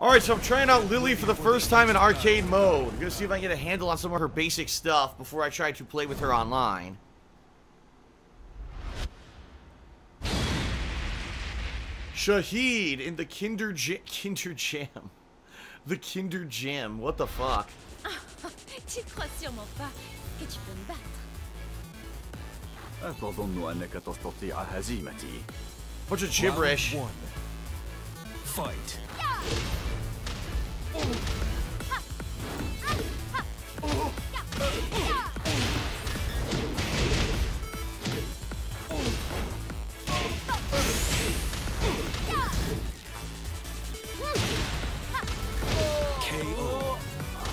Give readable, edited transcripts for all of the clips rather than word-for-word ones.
Alright, so I'm trying out Lili for the first time in arcade mode. I'm gonna see if I can get a handle on some of her basic stuff before I try to play with her online. Shahid in the Kinder Jam. The Kinder Jam, what the fuck? Bunch of gibberish. Fight.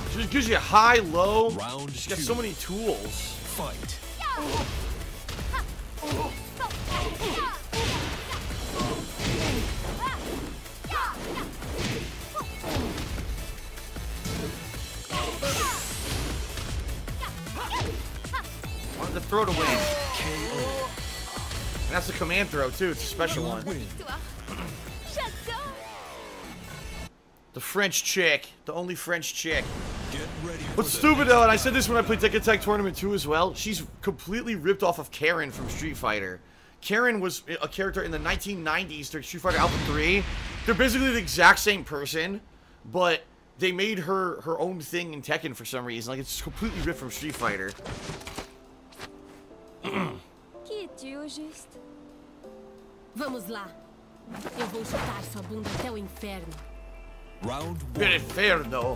She just gives you a high, low. She's got so many tools. Fight. The throw to win. And that's the command throw too, it's a special one. The French chick. The only French chick. What's stupid though, and I said this when I played Tekken Tag Tournament 2 as well, she's completely ripped off of Karin from Street Fighter. Karin was a character in the 1990s during Street Fighter Alpha 3. They're basically the exact same person, but they made her own thing in Tekken for some reason. Like, it's completely ripped from Street Fighter. Vamos lá. Eu vou chutar sua bunda até o inferno. Round 1. Inferno.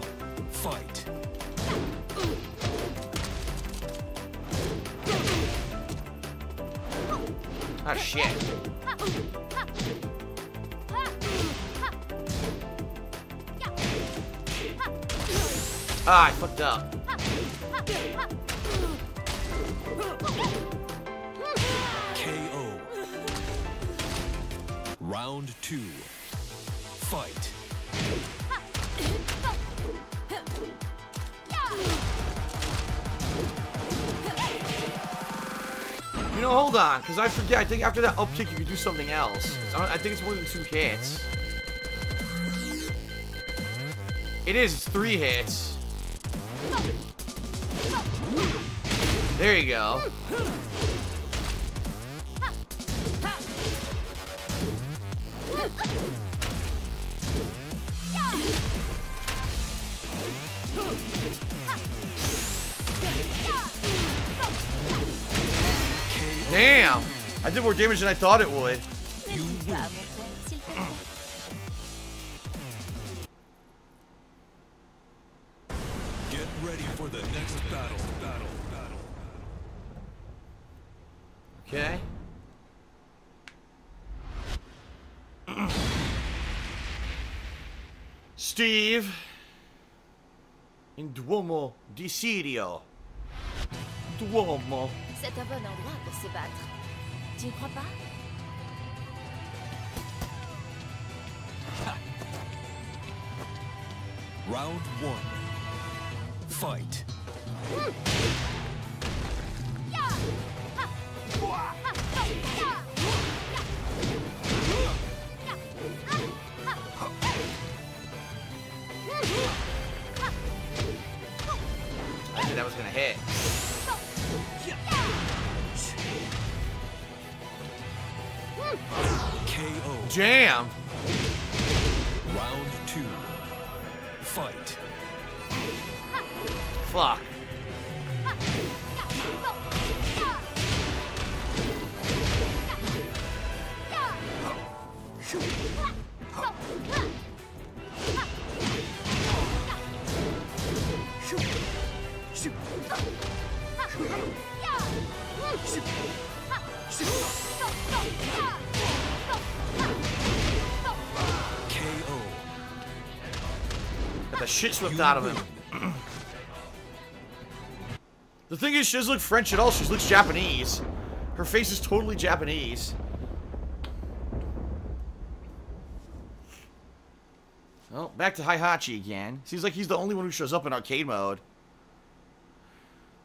Fight. Ah, shit. Ah, I fucked up. KO. Round 2. Fight. You know, hold on, because I forget. I think after that up kick, you could do something else. I think it's more than 2 hits. It is. It's 3 hits. There you go. Damn! I did more damage than I thought it would. Get ready for the next battle. Okay. Steve in Duomo di Sirio. Duomo. C'est un bon endroit pour se battre. Tu ne crois pas? Round 1. Fight. I knew that was gonna hit. KO. Jam. Round 2. Fight. Fuck. Got the shit slipped out of him. The thing is, she doesn't look French at all. She looks Japanese. Her face is totally Japanese. Well, back to Heihachi again. Seems like he's the only one who shows up in arcade mode.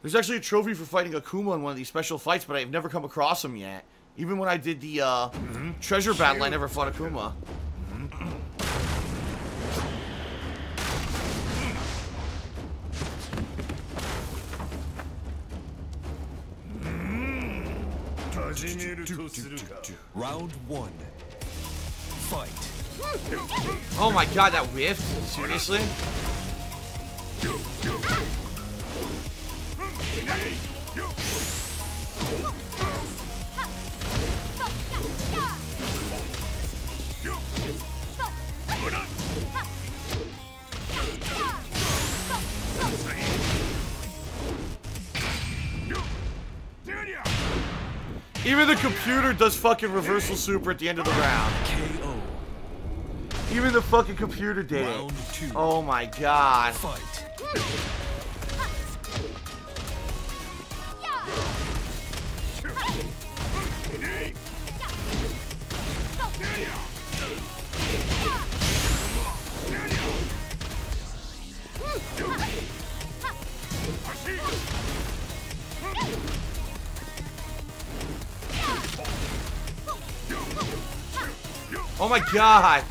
There's actually a trophy for fighting Akuma in one of these special fights, but I've never come across him yet. Even when I did the treasure battle, I never fought Akuma. Round one. Fight. Oh my god, that whiff? Seriously? Even the computer does fucking reversal super at the end of the round. KO. Even the fucking computer did it. Oh my god. Fight. Oh my god!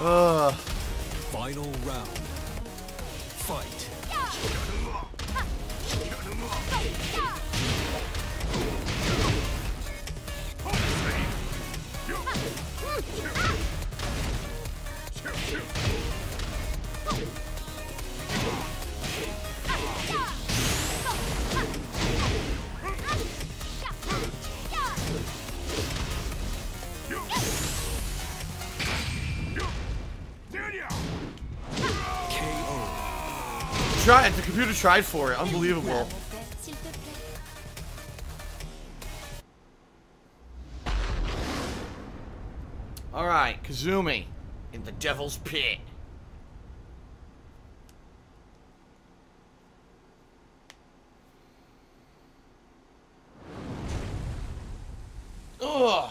KO. Final round. Fight. The computer tried for it. Unbelievable. Alright, Kazumi in the Devil's Pit. Ugh.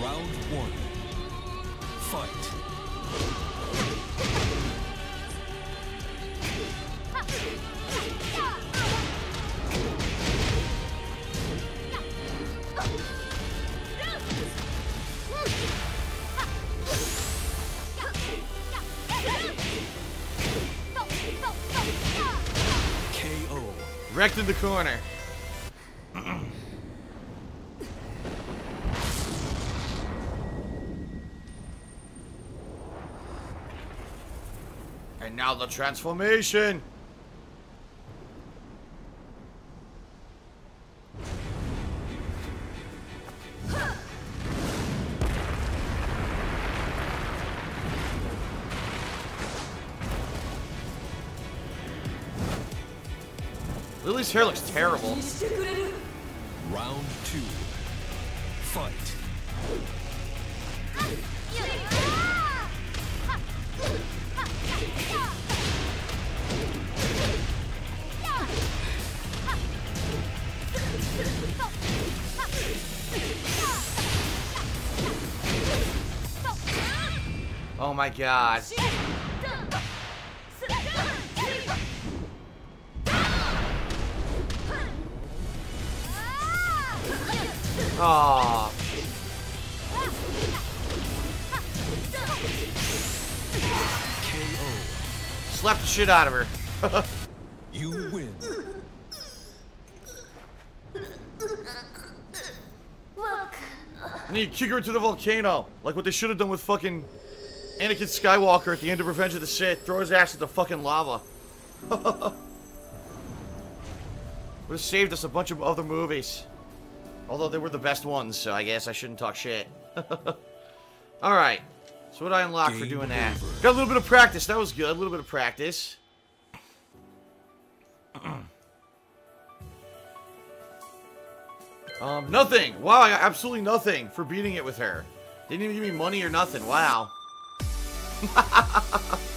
Round one. Fight. KO. Wrecked in the corner. Now the transformation. Lily's hair looks terrible. Round two. Fight. Oh my god. Oh. KO. Slapped the shit out of her. You win. And you kick her to the volcano, like what they should have done with fucking Anakin Skywalker at the end of Revenge of the Sith. Throw his ass at the fucking lava. Would have saved us a bunch of other movies. Although they were the best ones, so I guess I shouldn't talk shit. Alright. So what did I unlock for doing that? Got a little bit of practice. That was good. A little bit of practice. Nothing. Wow, I got absolutely nothing for beating it with her. They didn't even give me money or nothing. Wow. Ha ha ha ha.